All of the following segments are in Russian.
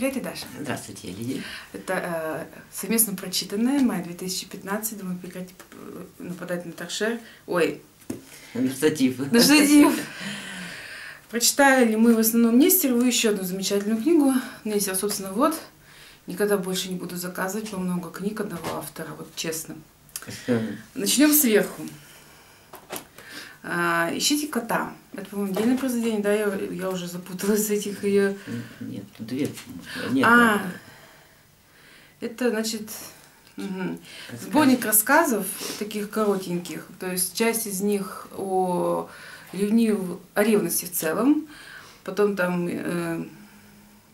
Привет, Даша. Здравствуйте, Леля. Это совместно прочитанное, мая 2015, думаю, прекратить нападать на торшер. Ой. На штатив. На штатив. Прочитали мы в основном нестеровую еще одну замечательную книгу. Нестер, собственно, вот. Никогда больше не буду заказывать по много книг одного автора, вот честно. Начнем сверху. «Ищите кота». Это, по-моему, отдельное произведение, да? Я уже запуталась с этих ее... Нет, тут две. Нет, это, значит, сборник рассказов, таких коротеньких. То есть часть из них о ревности в целом. Потом там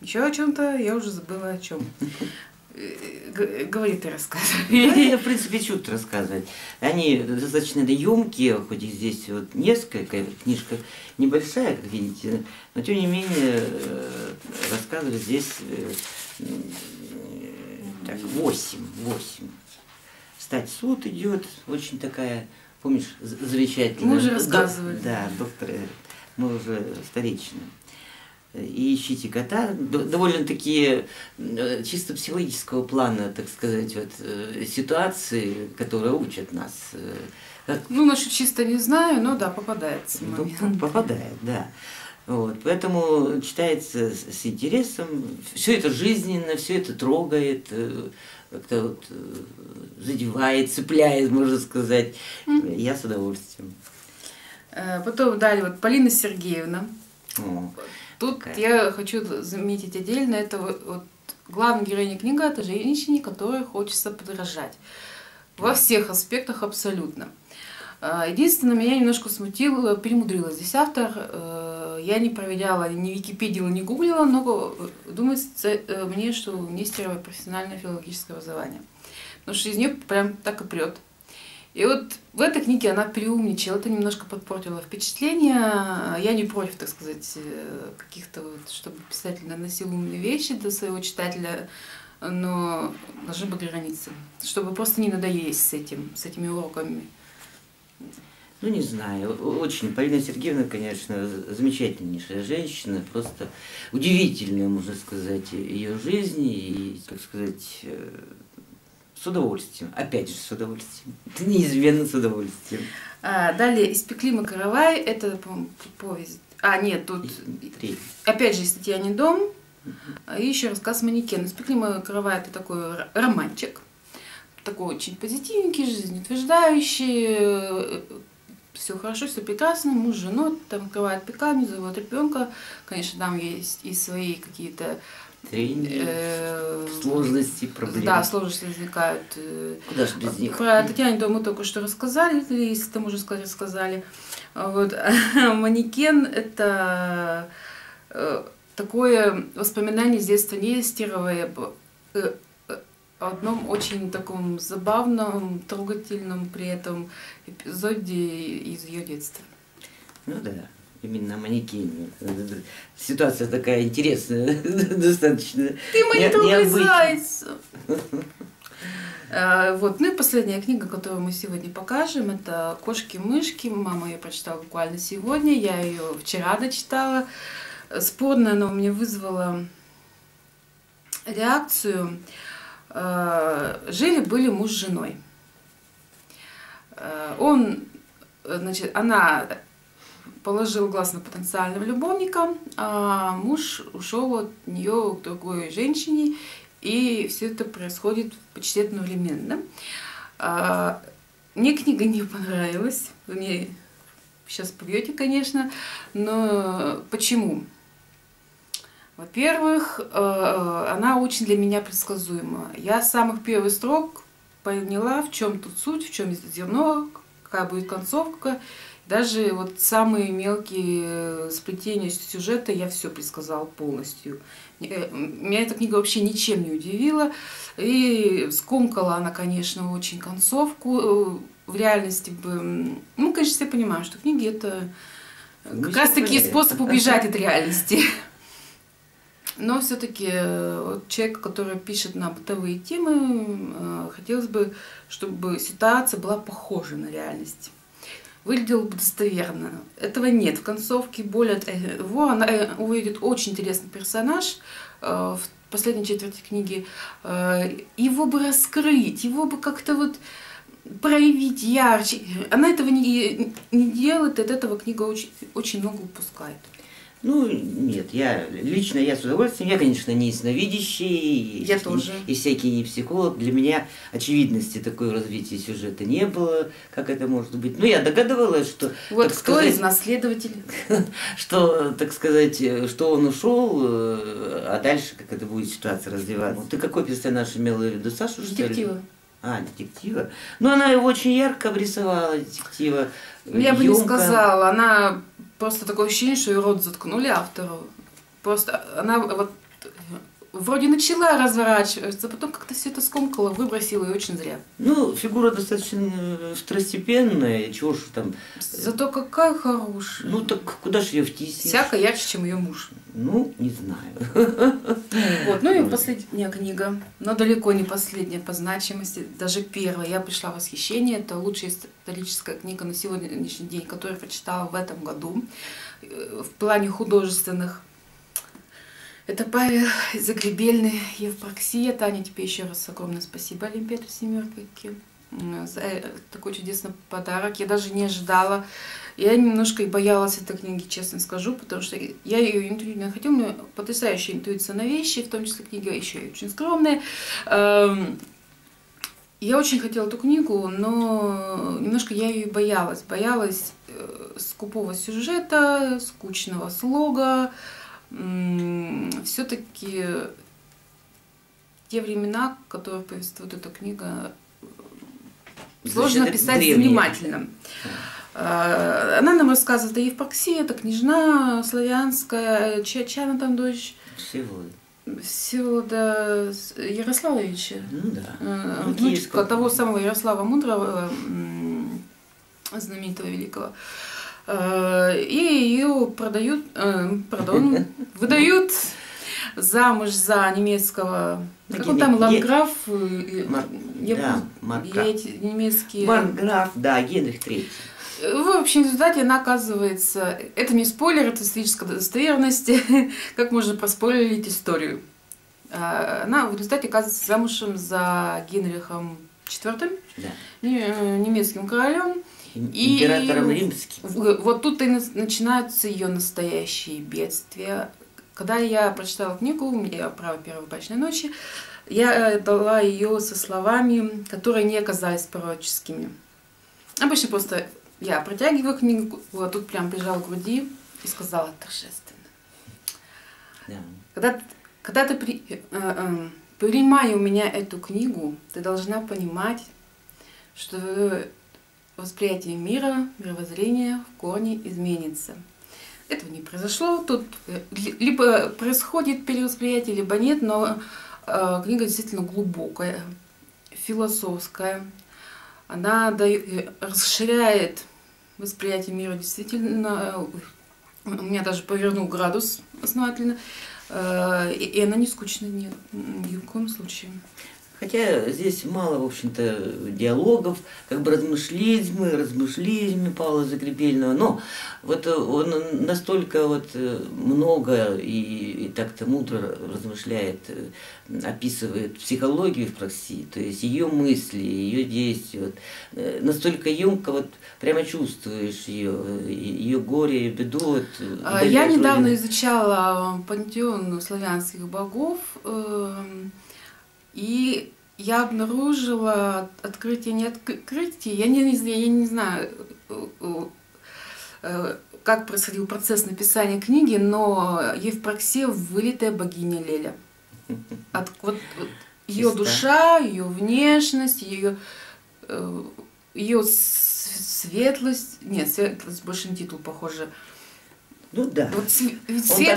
еще о чем-то, я уже забыла о чем. Говорит и рассказывает. Я, в принципе, чуть рассказывать. Они достаточно емкие, хоть их здесь вот несколько, книжка небольшая, как видите, но тем не менее рассказывали здесь так, 8. Кстати, суд идет, очень такая, помнишь, замечательная. Мы уже рассказывали. Да, доктор, мы уже вторично. И «Ищите кота», довольно-таки чисто психологического плана, так сказать, вот, ситуации, которые учат нас. Ну, насчет чисто не знаю, но да, попадается. Попадает, да. Вот, поэтому читается с интересом, все это жизненно, все это трогает, как-то вот задевает, цепляет, можно сказать. Я с удовольствием. Потом далее вот Полина Сергеевна. О. Тут я хочу заметить отдельно, это вот главная героиня книги – это женщине, которой хочется подражать. Во всех аспектах абсолютно. Единственное, меня немножко смутило, перемудрила здесь автор. Я не проверяла, ни Википедию, не гуглила, но думается мне, что у Нестерова профессиональное филологическое образование. Потому что из нее прям так и прет. И вот в этой книге она переумничала, это немножко подпортило впечатление. Я не против, так сказать, каких-то, вот, чтобы писатель наносил умные вещи для своего читателя, но должны быть границы, чтобы просто не надоесть с этими уроками. Ну, не знаю, очень. Полина Сергеевна, конечно, замечательнейшая женщина, просто удивительная, можно сказать, ее жизнь и, так сказать... С удовольствием. Опять же, с удовольствием. Неизменно с удовольствием. Далее «Испекли мы каравай». Это, по-моему, повесть. Нет, тут... Опять же, «Татьянин дом». И еще рассказ «Манекен». «Испекли мы каравай» – это такой романчик. Такой очень позитивненький, жизнеутверждающий. Все хорошо, все прекрасно. Муж с женой там открывает пекарню, зовут ребенка. Конечно, там есть и свои какие-то... сложности, проблемы. Да, сложности возникают. Куда же без них? Про Татьяну дом мы только что рассказали, если там уже рассказали. Вот. «Манекен» – это такое воспоминание с детства Нестеровой о одном очень таком забавном, трогательном при этом эпизоде из ее детства. Ну да. Именно «Манекене». Ситуация такая интересная, достаточно. Ты монетовый заяц! Вот. Ну и последняя книга, которую мы сегодня покажем, это «Кошки-мышки». Мама ее прочитала буквально сегодня, я ее вчера дочитала. Спорно она у меня вызвала реакцию. Жили-были муж с женой. Она положил глаз на потенциального любовника, а муж ушел от нее к другой женщине, и все это происходит почти одновременно. Мне книга не понравилась, вы мне сейчас побьете, конечно, но почему? Во-первых, она очень для меня предсказуема. Я с самых первых строк поняла, в чем тут суть, в чем зерно, какая будет концовка. Даже вот самые мелкие сплетения сюжета я все предсказала полностью. Меня эта книга вообще ничем не удивила. И скомкала она, конечно, очень концовку. В реальности бы... Ну, конечно, все понимаем, что книги – это как раз-таки способ убежать от реальности. Но все-таки человек, который пишет на бытовые темы, хотелось бы, чтобы ситуация была похожа на реальность. Выглядел бы достоверно. Этого нет в концовке. Более того, она увидит очень интересный персонаж в последней четверти книги, его бы раскрыть, его бы как-то вот проявить ярче. Она этого не делает, от этого книга очень, очень много упускает. Ну, нет, лично я с удовольствием, я, конечно, не ясновидящий, я тоже. И всякий не психолог. Для меня очевидности такой развития сюжета не было, как это может быть. Ну, я догадывалась, что... Вот кто из наследователей? Что, так сказать, что он ушел, а дальше как это будет ситуация развиваться. Ты какой персонаж имела в виду, Сашу, что ли? Детектива. А, детектива. Ну, она его очень ярко обрисовала, детектива. Я бы не сказала, она... Просто такое ощущение, что ее рот заткнули автору. Просто она вот вроде начала разворачиваться, потом как-то все это скомкала, выбросила, и очень зря. Ну, фигура достаточно второстепенная, чего ж там... Зато какая хорошая. Ну, так куда ж ее втиснешь? Всяко ярче, чем ее муж. Ну, не знаю. Вот, ну и последняя книга, но далеко не последняя по значимости, даже первая. Я пришла в восхищение. Это лучшая историческая книга на сегодняшний день, которую я прочитала в этом году в плане художественных. Это Павел Загребельный, Евпраксия. Таня, тебе еще раз огромное спасибо, Олимпиаду Семерковке, за такой чудесный подарок. Я даже не ожидала. Я немножко и боялась этой книги, честно скажу, потому что я ее интуитивно хотела. У меня потрясающая интуиция на вещи, в том числе книга еще и очень скромная. Я очень хотела эту книгу, но немножко я ее боялась. Боялась скупого сюжета, скучного слога. Все-таки те времена, которые повествует эта книга, сложно писать внимательно. Она нам рассказывает о Евпраксии, это княжна славянская, чья она там дочь? Всеволода Ярославовича. Ну да. Внучка того самого Ярослава Мудрого, знаменитого великого. И ее выдают замуж за немецкого, как он там, ландграф, немецкий... Маркграф, да, Генрих III. В общем, в результате она оказывается, это не спойлер, это историческая достоверность, как можно проспойлерить историю. Она в результате оказывается замужем за Генрихом IV, немецким королем. Императором римским. Вот тут и начинаются ее настоящие бедствия. Когда я прочитала книгу, у меня «Право первой брачной ночи», я дала ее со словами, которые не оказались пророческими. Обычно просто я протягиваю книгу, а тут прям прижала к груди и сказала торжественно. Да. Когда ты принимая у меня эту книгу, ты должна понимать, что восприятие мира, мировоззрение в корне изменится. Этого не произошло. Тут либо происходит перевосприятие, либо нет, но книга действительно глубокая, философская. Она расширяет восприятие мира действительно. У меня даже повернул градус основательно. И она не скучна ни в коем случае. Хотя здесь мало, в общем-то, диалогов, как бы размышлизмы Павла Загребельного, но вот он настолько вот много и так-то мудро размышляет, описывает психологию Евпраксии, то есть ее мысли, ее действия, вот, настолько емко, вот прямо чувствуешь ее горе, беду. Вот, я недавно изучала пантеон славянских богов, и я обнаружила открытие, не открытие, я не знаю, как происходил процесс написания книги, но Евпраксия вылитая богиня Леля. Вот ее душа, ее внешность, ее светлость, нет, светлость больше на титул похожа. Ну да. Вот свет,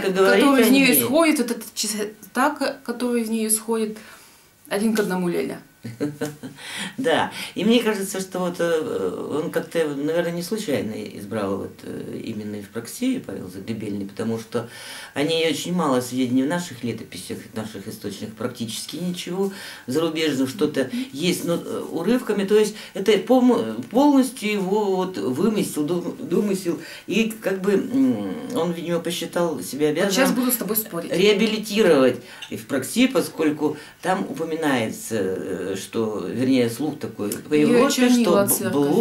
который из нее исходит, вот этот чистотак, который из нее исходит. Один к одному Леля. Да, и мне кажется, что вот он как-то, наверное, не случайно избрал вот именно Евпраксию, Павел Загребельный, потому что о ней очень мало сведений в наших летописях, в наших источниках практически ничего, зарубежно что-то есть, но урывками, то есть это полностью его вот вымысел, домысел, и как бы он, видимо, посчитал себя обязанным. Сейчас буду с тобой спорить. Реабилитировать Евпраксию, поскольку там упоминается, что, вернее, слух такой появился, что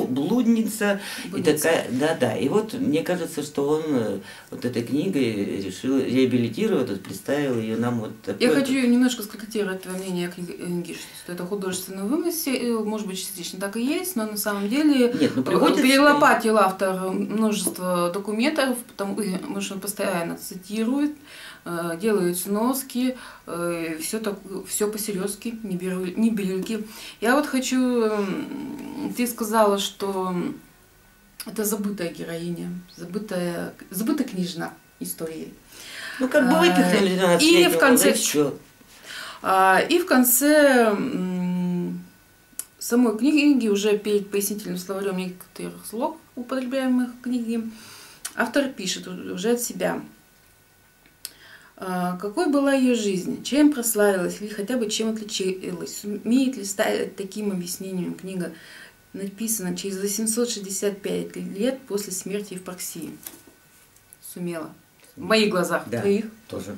блудница. И такая, да-да. И вот мне кажется, что он вот этой книгой решил реабилитировать, вот, представил ее нам вот такой. Я хочу немножко скорректировать твое мнение о книге, что это художественный вымысел, может быть, частично так и есть, но на самом деле перелопатил автор множество документов, потому что он постоянно цитирует, делают сноски, все по-серьезки, не бирюльки. Я вот хочу, ты сказала, что это забытая героиня, забытая книжная история. Ну как бы выпихнули 12 лет, и в конце самой книги, уже перед пояснительным словарем некоторых слов, употребляемых в книге, автор пишет уже от себя. Какой была ее жизнь, чем прославилась или хотя бы чем отличилась, сумеет ли стать таким объяснением книга, написана через 865 лет после смерти Евпраксии. Сумела. В моих глазах, да, твоих. Тоже.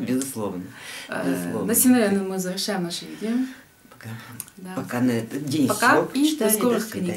Безусловно. На сим, наверное, мы завершаем наше видео. Пока. Пока на этот день. Пока и до скорых встреч.